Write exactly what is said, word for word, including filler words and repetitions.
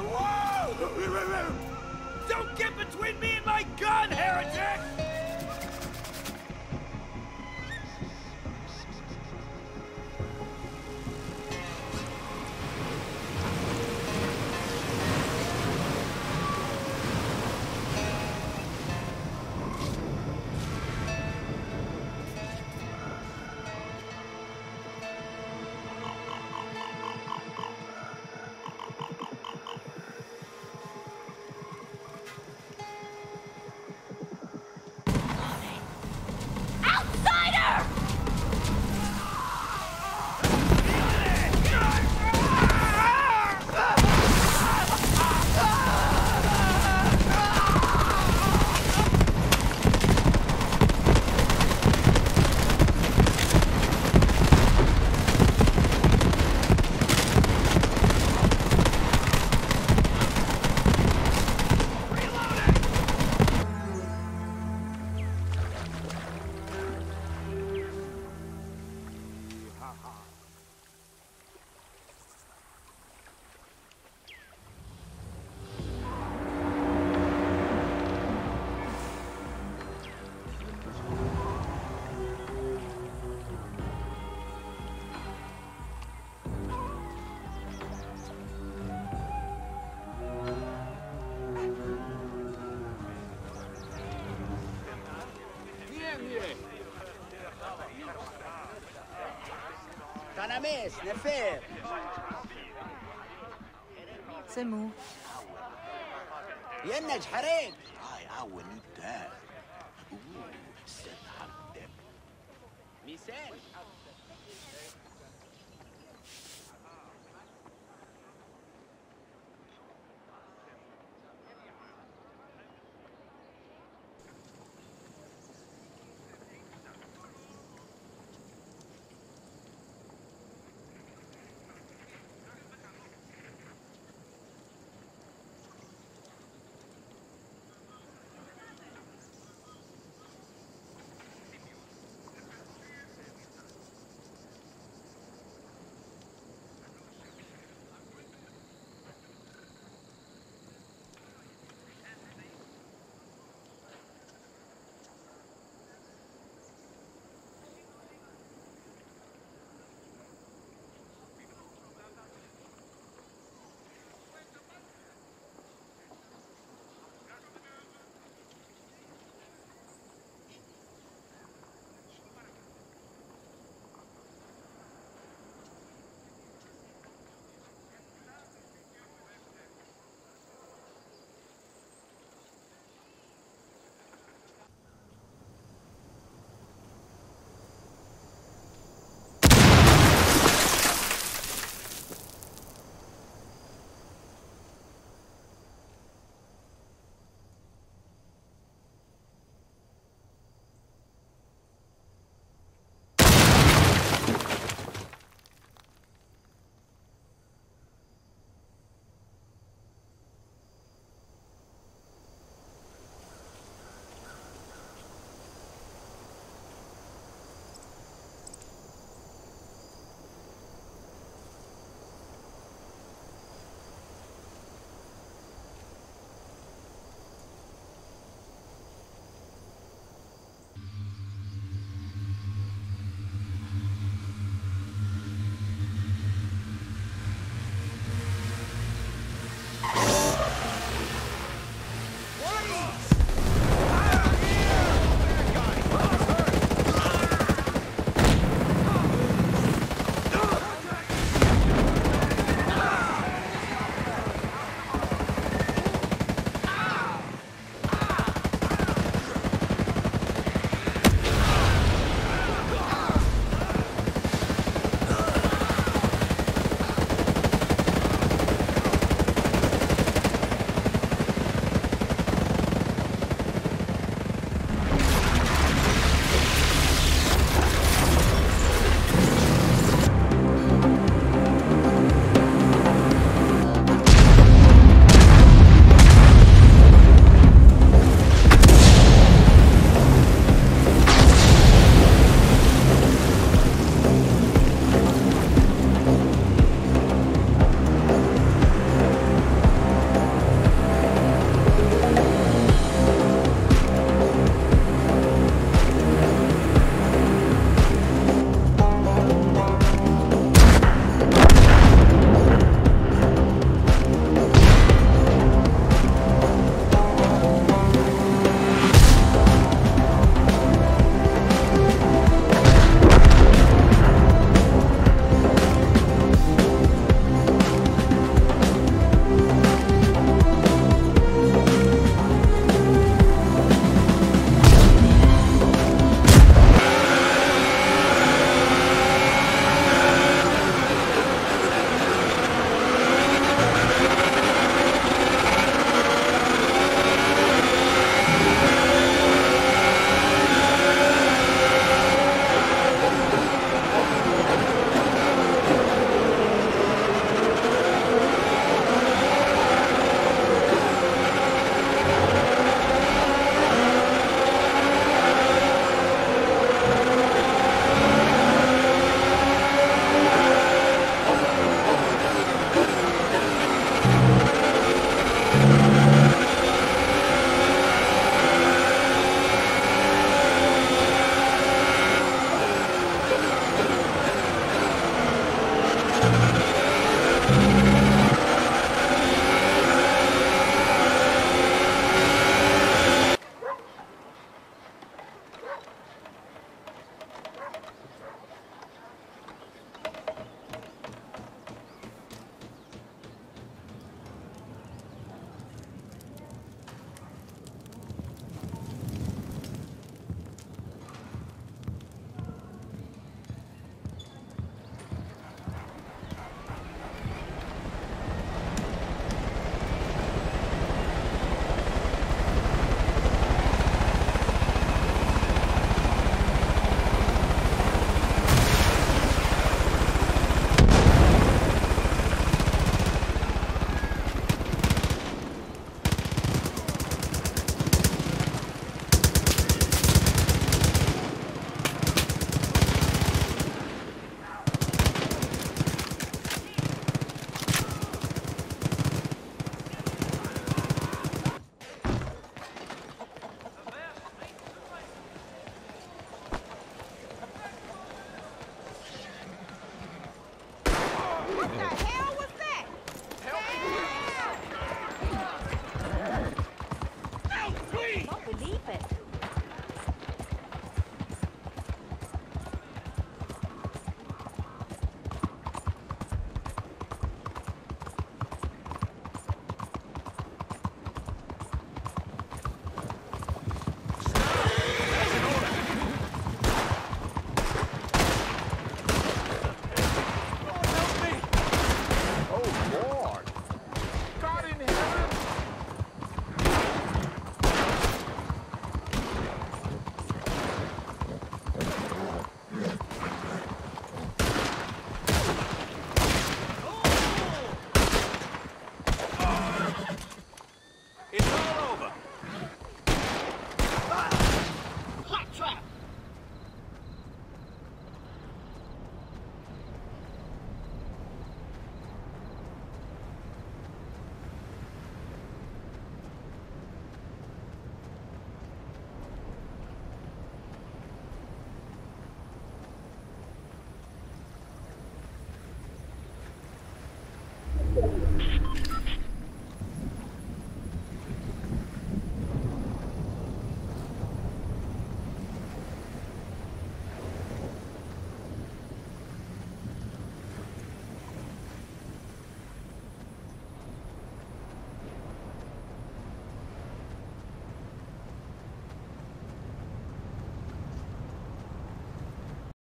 Whoa! Don't get between me and my gun, heretic! سمو يا النج حريق I I will need that. Ooh, set up them. Michelle.